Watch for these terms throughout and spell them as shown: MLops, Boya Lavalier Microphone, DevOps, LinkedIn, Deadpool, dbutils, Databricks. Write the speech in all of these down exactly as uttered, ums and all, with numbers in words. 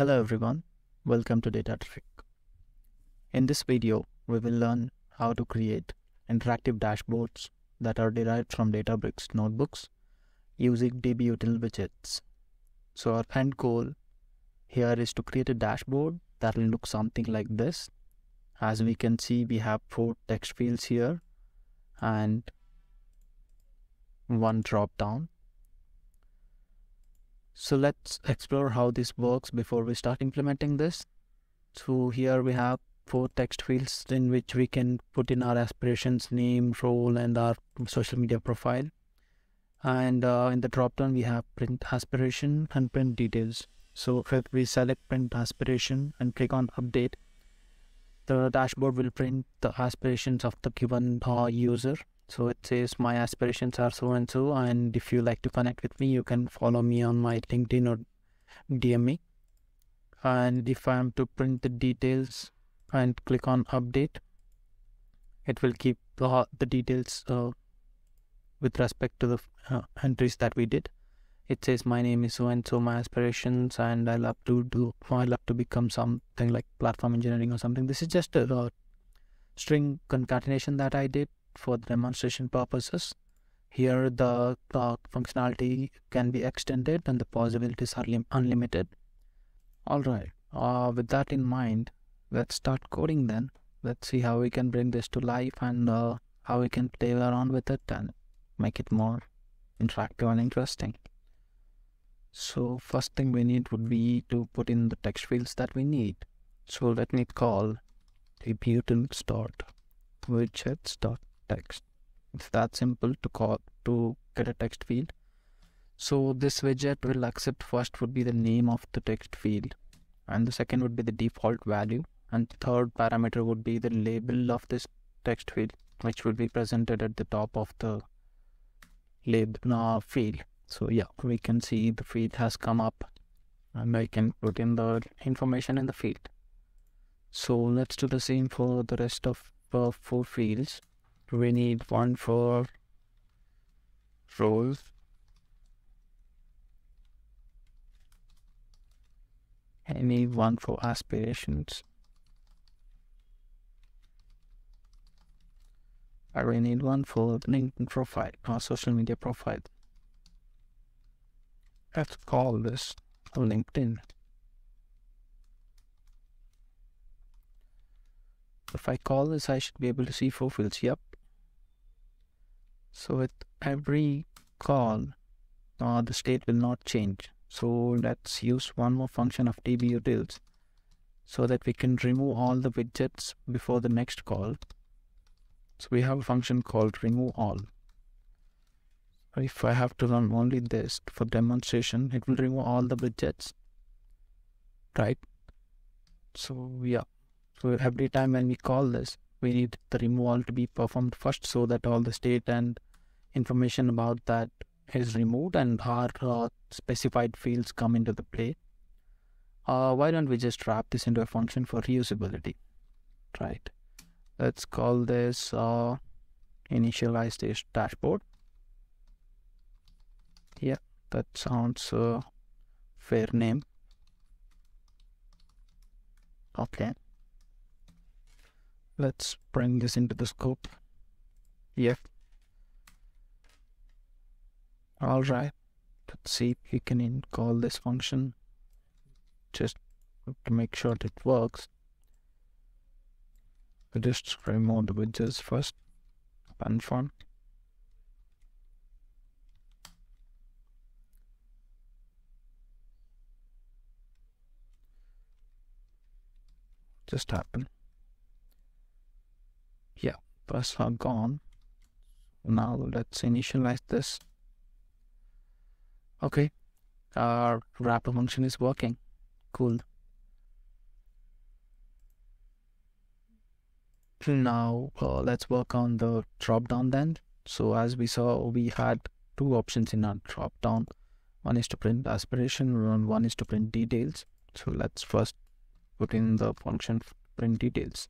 Hello everyone, welcome to Databricks. In this video, we will learn how to create interactive dashboards that are derived from Databricks notebooks using dbutils widgets. So our end goal here is to create a dashboard that will look something like this. As we can see, we have four text fields here and one drop down. So let's explore how this works before we start implementing this. So here we have four text fields in which we can put in our aspirations, name, role, and our social media profile. And uh, in the drop down we have print aspiration and print details. So if we select print aspiration and click on update, the dashboard will print the aspirations of the given uh, user. So it says my aspirations are so and so, and if you like to connect with me, you can follow me on my LinkedIn or D M me. And if I am to print the details and click on update, it will keep the, the details uh, with respect to the uh, entries that we did. It says my name is so and so, my aspirations, and I love to do, I love to become something like platform engineering or something. This is just a uh, string concatenation that I did for demonstration purposes. Here the uh, functionality can be extended and the possibilities are unlimited. Alright, uh, with that in mind, let's start coding then. Let's see how we can bring this to life and uh, how we can play around with it and make it more interactive and interesting. So first thing we need would be to put in the text fields that we need. So let me call dbutils dot widgets dot text. It's that simple to call to get a text field. So this widget will accept first would be the name of the text field, and the second would be the default value, and the third parameter would be the label of this text field, which would be presented at the top of the label field. So yeah, we can see the field has come up and I can put in the information in the field. So let's do the same for the rest of uh, four fields. We need one for roles, I need one for aspirations, I really need one for LinkedIn profile or social media profile. Let's call this LinkedIn. If I call this, I should be able to see four fields. Yep. So with every call, uh, the state will not change. So let's use one more function of dbutils so that we can remove all the widgets before the next call. So we have a function called remove all. If I have to run only this for demonstration, it will remove all the widgets, right? So yeah. So every time when we call this, we need the removal to be performed first so that all the state and information about that is removed and our uh, specified fields come into the play. Uh, why don't we just wrap this into a function for reusability? Right. Let's call this uh, initialize this dashboard. Yeah, that sounds uh, fair name. Okay. Let's bring this into the scope. Yep. All right. Let's see if we can call this function just to make sure that it works. We just remove the widgets first. Confirm. Just happen. Yeah, first are gone. Now let's initialize this. Okay, our wrapper function is working. Cool. Now uh, let's work on the drop down then. So as we saw, we had two options in our drop down. One is to print aspiration and one is to print details. So let's first put in the function print details.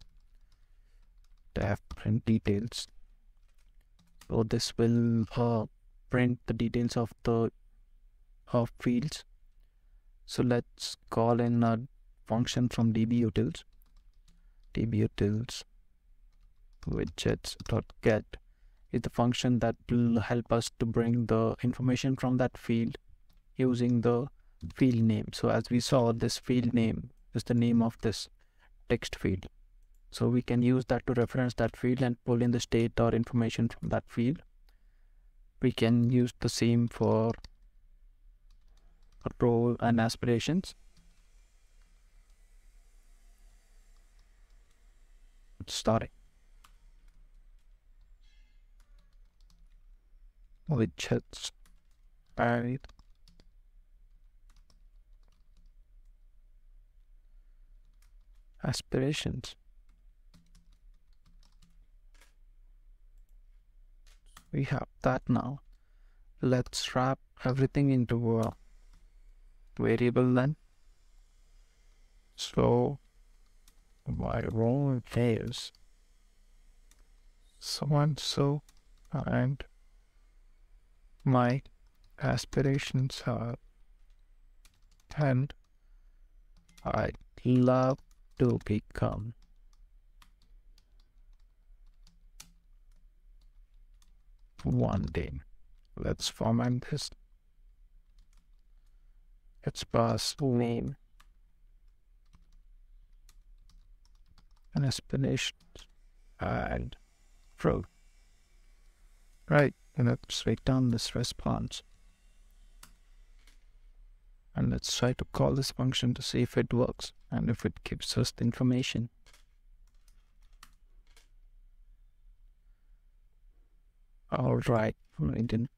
Have print details. So this will uh, print the details of the of fields. So let's call in a function from dbutils, dbutils widgets.get is the function that will help us to bring the information from that field using the field name. So as we saw, this field name is the name of this text field. So we can use that to reference that field and pull in the state or information from that field. We can use the same for role and aspirations. Let's start it. Widgets. Right. Aspirations. We have that now. Let's wrap everything into a variable then. So my role is so and so, and my aspirations are, and I'd love to become one day. Let's format this. Let's pass name and aspirations and pro. Right, and let's write down this response. And let's try to call this function to see if it works and if it gives us the information. All right, we didn't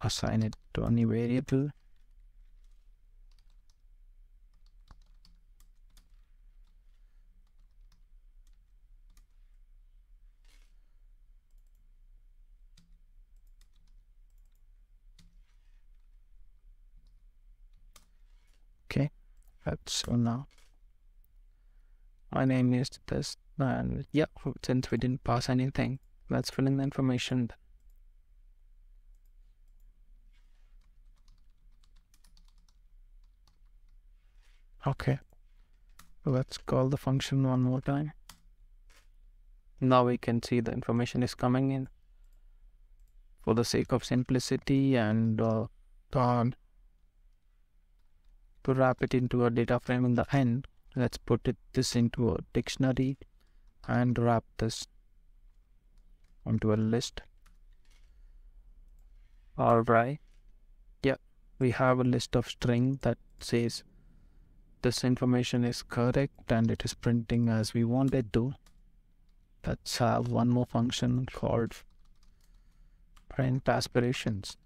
assign it to any variable. Okay, that's so now. My name is this, and yeah, since we didn't pass anything, let's fill in the information. Okay, let's call the function one more time. Now we can see the information is coming in. For the sake of simplicity and uh, to wrap it into a data frame in the end, let's put it this into a dictionary and wrap this onto a list. Alright, yeah, we have a list of string that says this information is correct and it is printing as we want it to. Let's have one more function called print aspirations.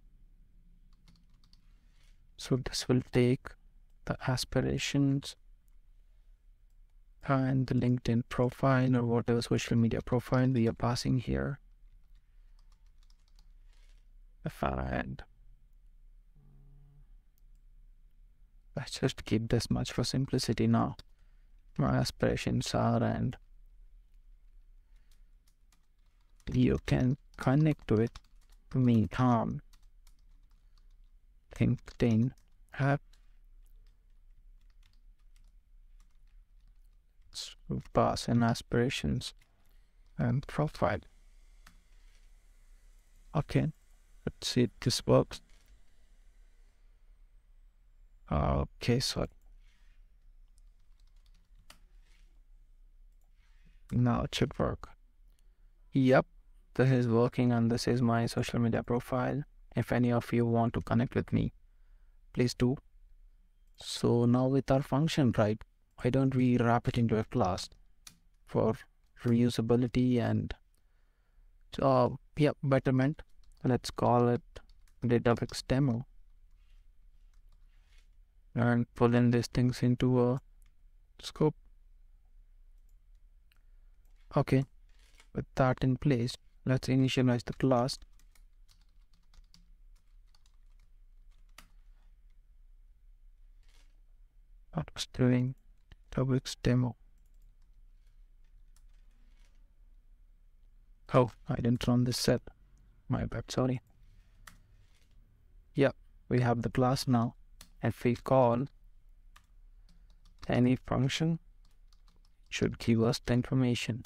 So this will take the aspirations and the LinkedIn profile or whatever social media profile we are passing here. And let's just keep this much for simplicity now. My aspirations are, and you can connect to it to me, Tom. LinkedIn app. Pass and aspirations and profile. Okay, let's see if this works. Okay, so now it should work. Yep, this is working, and this is my social media profile. If any of you want to connect with me, please do. So now with our function, right, why don't we wrap it into a class for reusability and uh, yeah, betterment. Let's call it Databricks demo and pull in these things into a scope. Okay, with that in place, let's initialize the class. What was doing? Databricks demo. Oh, I didn't run this set. My bad, sorry. Yeah, we have the class now. If we call any function should give us the information.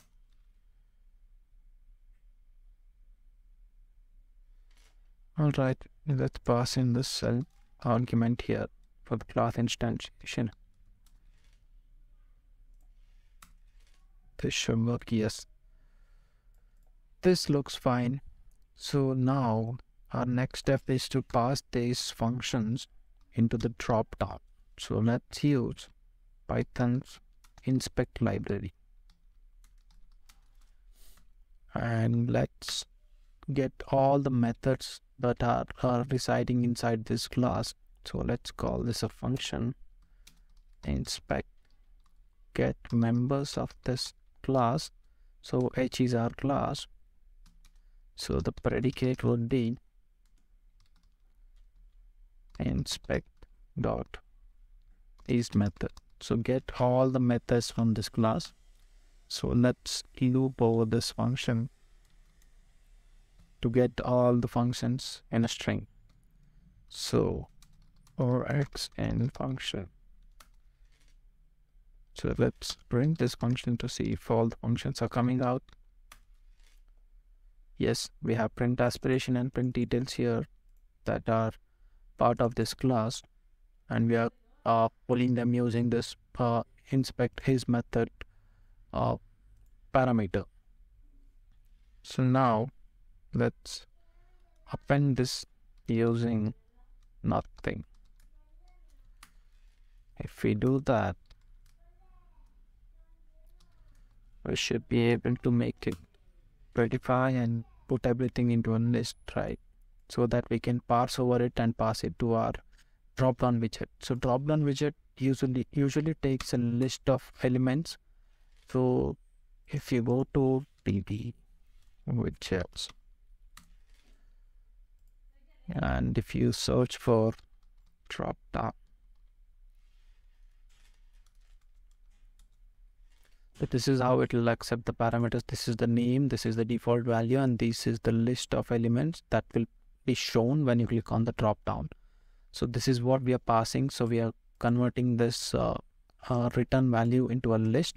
All right, let's pass in this cell argument here for the class instantiation. This should work, yes. This looks fine. So now our next step is to pass these functions into the drop-down. So let's use Python's inspect library. And let's get all the methods that are, are residing inside this class. So let's call this a function. Inspect get members of this class. So H is our class. So the predicate would be inspect dot is method. So get all the methods from this class. So let's loop over this function to get all the functions in a string. So or x and function. So let's print this function to see if all the functions are coming out. Yes, we have print aspiration and print details here that are part of this class, and we are uh, pulling them using this uh, inspect his method uh, parameter. So now let's append this using nothing. If we do that, we should be able to make it prettify and put everything into a list, right? So that we can parse over it and pass it to our drop-down widget. So drop-down widget usually usually takes a list of elements. So if you go to D B widgets, and if you search for drop-down, this is how it will accept the parameters. This is the name, this is the default value, and this is the list of elements that will be shown when you click on the drop down. So this is what we are passing. So we are converting this uh, uh, return value into a list.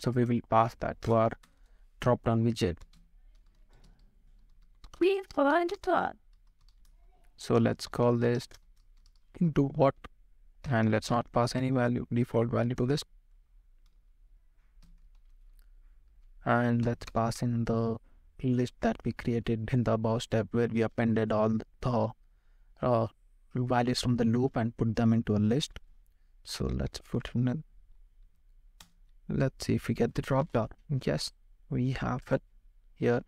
So we will pass that to our drop down widget. So let's call this into what, and let's not pass any value, default value to this. And let's pass in the list that we created in the above step, where we appended all the uh, values from the loop and put them into a list. So let's put in it. Let's see if we get the drop down. Yes, we have it here.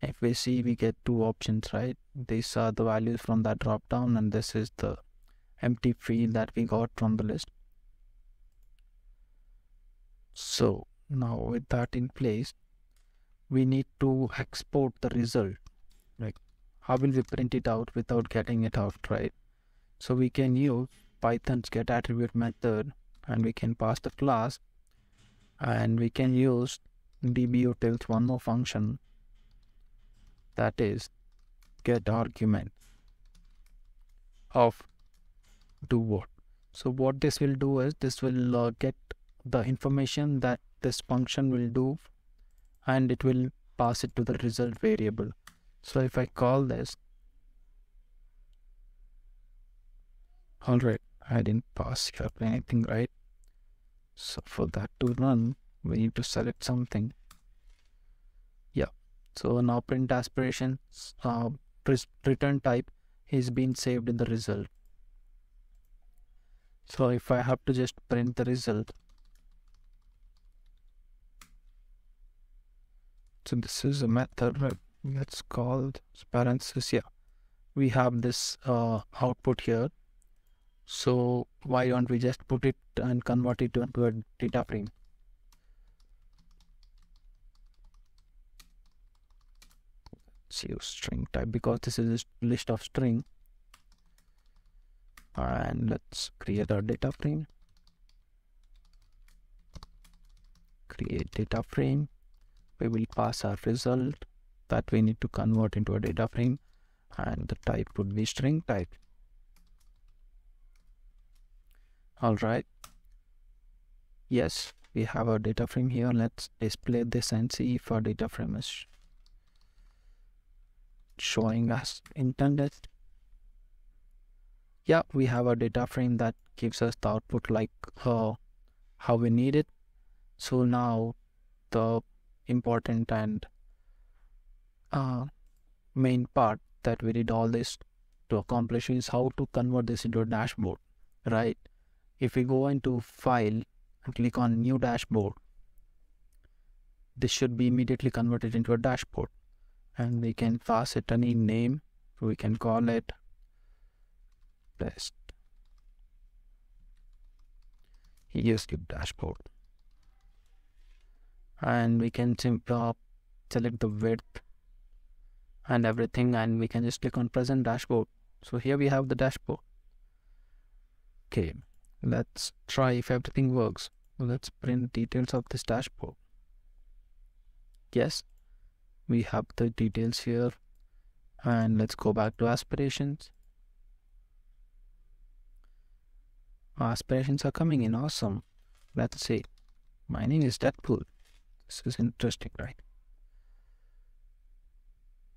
If we see, we get two options, right? These are the values from that drop down, and this is the empty field that we got from the list. So now with that in place, we need to export the result. Like, how will we print it out without getting it out, right? So we can use Python's get attribute method, and we can pass the class, and we can use dbutils one more function, that is get argument of do what. So what this will do is this will uh, get the information that this function will do, and it will pass it to the result variable. So if I call this, all right, I didn't pass here anything, right? So for that to run, we need to select something. Yeah. So now print aspiration uh, return type is being saved in the result. So if I have to just print the result. So this is a method that's called parentheses. Yeah, we have this uh, output here. So why don't we just put it and convert it into a data frame? Let's use string type, because this is a list of string. And let's create our data frame. Create data frame. We will pass our result that we need to convert into a data frame, and the type would be string type. All right. Yes, we have our data frame here. Let's display this and see if our data frame is showing as intended. Yeah, we have a data frame that gives us the output like uh, how we need it. So now the important and uh, main part that we did all this to accomplish is how to convert this into a dashboard, right? If we go into file and click on new dashboard, this should be immediately converted into a dashboard, and we can pass it any name. We can call it test ESCube dashboard, and we can simply select the width and everything, and we can just click on present dashboard. So here we have the dashboard. Okay, let's try if everything works. Let's print details of this dashboard. Yes, we have the details here, and let's go back to aspirations. Aspirations are coming in. Awesome. Let's see. My name is Deadpool. This is interesting, right?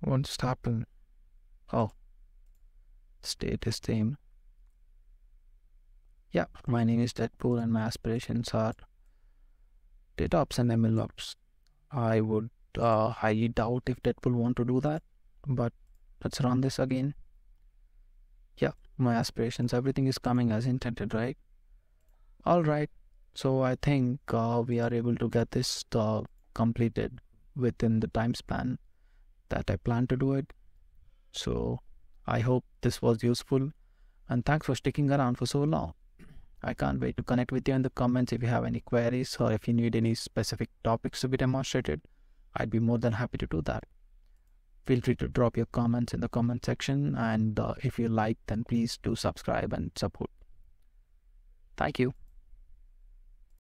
What just happened? Oh, state is same. Yeah, my name is Deadpool, and my aspirations are DevOps and MLops. I would uh, highly doubt if Deadpool want to do that, but let's run this again. Yeah, my aspirations, everything is coming as intended, right? Alright, so I think uh, we are able to get this uh, completed within the time span that I plan to do it. So I hope this was useful, and thanks for sticking around for so long. I can't wait to connect with you in the comments. If you have any queries or if you need any specific topics to be demonstrated, I'd be more than happy to do that. Feel free to drop your comments in the comment section, and uh, if you like, then please do subscribe and support. Thank you.